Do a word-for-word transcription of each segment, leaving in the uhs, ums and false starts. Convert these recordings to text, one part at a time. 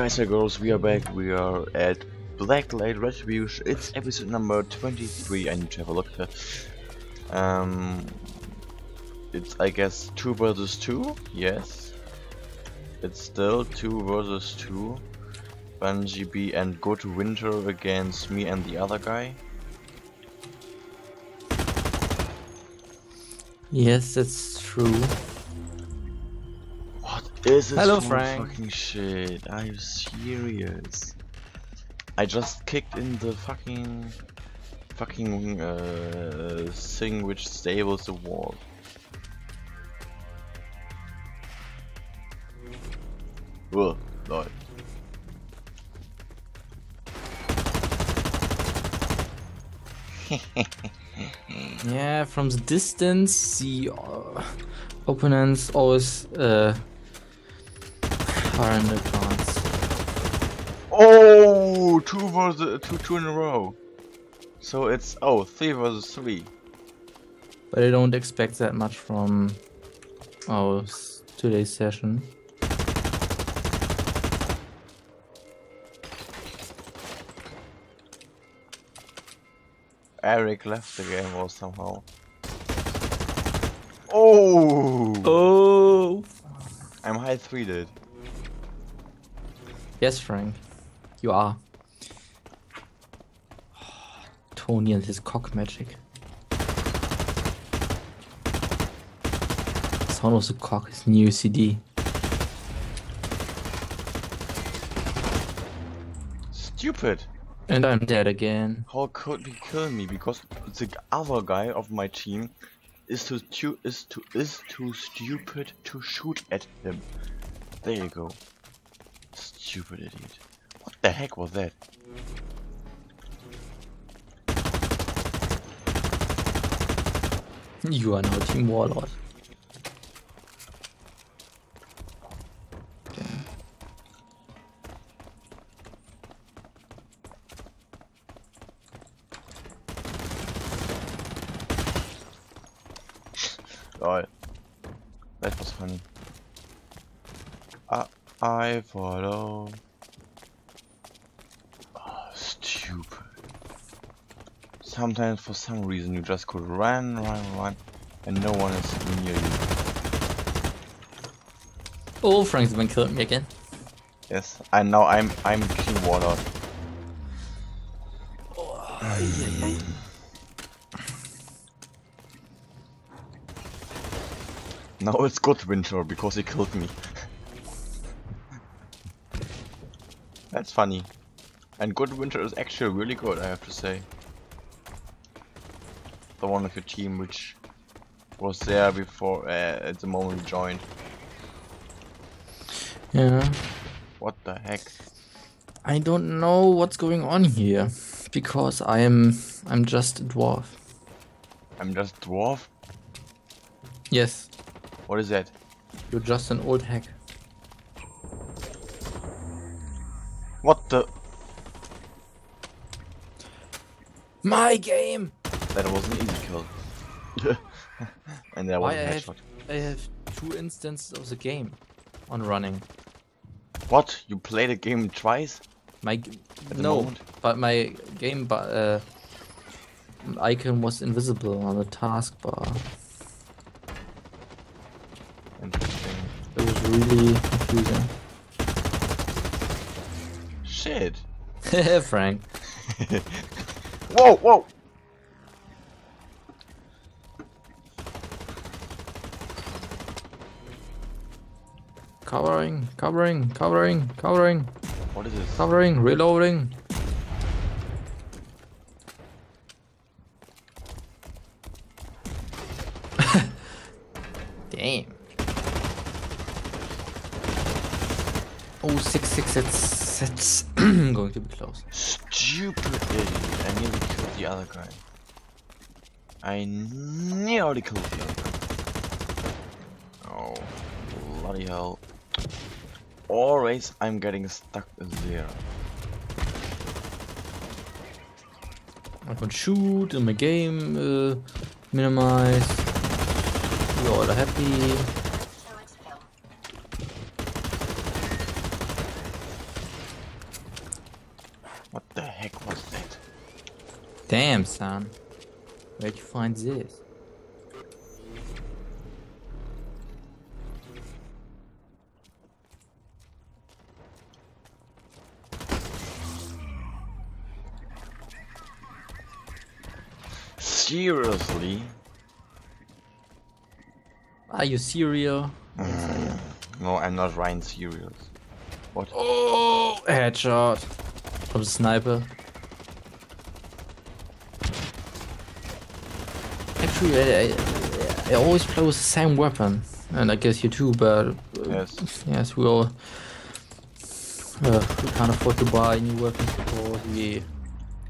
guys, hey girls, we are back. We are at Blacklight Retribution. It's episode number twenty-three. I need to have a look at that. Um, it's, I guess, two versus two? Yes. It's still two versus two. Bungie B and Good Winter against me and the other guy. Yes, that's true. This is Hello, Frank. Fucking shit. Are you serious? I just kicked in the fucking fucking uh, thing which stables the wall. Whoa, lord. Yeah, from the distance, the uh, opponents always. Uh, In oh, two versus two, two in a row. So it's oh, three versus three. But I don't expect that much from our today's session. Eric left the game or somehow. Oh. Oh. I'm high three, dude. Yes, Frank, you are. Tony and his cock magic. The sound of the cock is new C D. Stupid. And I'm dead again. How could he kill me? Because the other guy of my team is too stu is too is too stupid to shoot at him. There you go. Stupid idiot. What the heck was that? You are now Team Warlord. Okay. Lol. That was funny. Ah. I follow. Oh, stupid. Sometimes for some reason you just could run, run, run, and no one is near you. Oh, Frank's been killing me again. Yes, and now I'm I'm Team Warlord. Oh, yeah, yeah. Now it's Good Winter because he killed me. That's funny. And Good Winter is actually really good, I have to say. The one of your team which was there before, uh, at the moment you joined. Yeah. What the heck? I don't know what's going on here, because I am I'm just a dwarf. I'm just a dwarf? Yes. What is that? You're just an old hack. What the? My game! That was an easy kill. And that was a headshot. I have two instances of the game on running. What? You played the game twice? My g no, moment? But my game bu uh, icon was invisible on the taskbar. Interesting. It was really confusing. Shit. Frank. Whoa, whoa. Covering, covering, covering, covering. What is this? Covering, reloading. Damn. Oh, six, six, six. That's going to be close. Stupid idiot. I nearly killed the other guy. I nearly killed the other guy. Oh, bloody hell. Always I'm getting stuck in there. I can shoot in my game, uh, minimize. We're all happy. Damn, son. Where'd you find this? Seriously? Are you serial? Mm. No, I'm not Ryan serious. What? Oh, headshot from the sniper. Actually, I, I, I always play with the same weapon, and I guess you too. But uh, yes, yes, we all uh, we can't afford to buy new weapons because we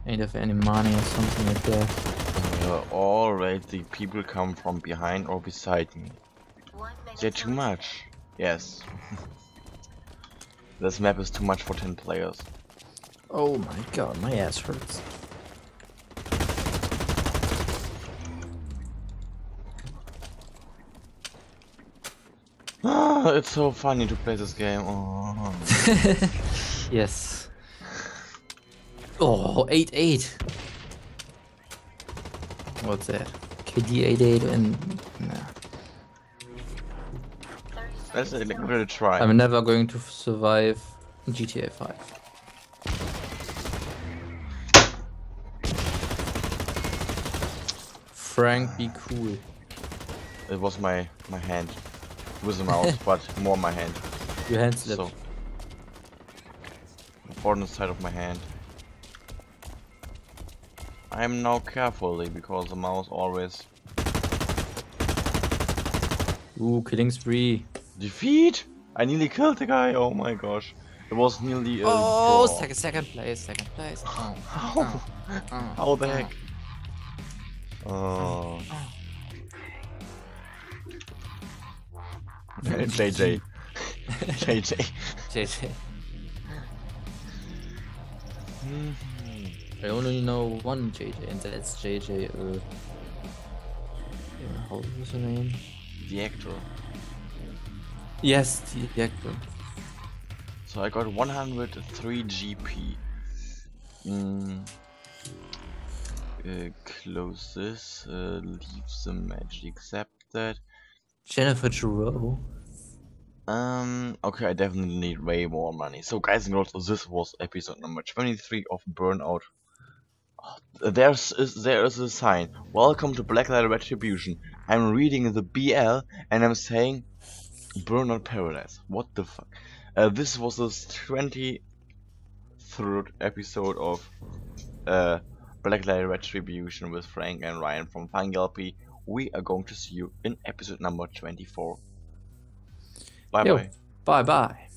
ain't have any money or something like that. Alright, the people come from behind or beside me. They're too much. Yes. This map is too much for ten players. Oh my god, my ass hurts. Ah, it's so funny to play this game. Oh. Yes. Oh, eight eight. What's that? K D eighty-eight and... Nah. That's a really try. I'm never going to survive G T A five. Frank, be cool. It was my, my hand. With the mouse, but more my hand. Your hand slipped. So, the bottom side of my hand. I'm now carefully because the mouse always. Ooh, killing spree. Defeat! I nearly killed the guy, oh my gosh. It was nearly a Oh, draw. second second place, second place. Oh, oh. oh. oh. How the heck? Oh. oh. oh. Okay, J J. J J. J J. Mm. I only know one J J, and that's J J, uh... how was her name? The actor. Yes, the, the actor. So I got one hundred three G P. Mm. Uh, close this, uh, leave the match, except that... Jennifer Giroux. Um, okay, I definitely need way more money. So guys and girls, this was episode number twenty-three of Burnout. There's is, there is a sign. Welcome to Blacklight Retribution. I'm reading the B L and I'm saying Burnout Paradise. What the fuck? Uh, this was the twenty-third episode of uh, Blacklight Retribution with Frank and Ryan from FunGalpy. We are going to see you in episode number twenty-four. Bye bye. Yo, bye bye.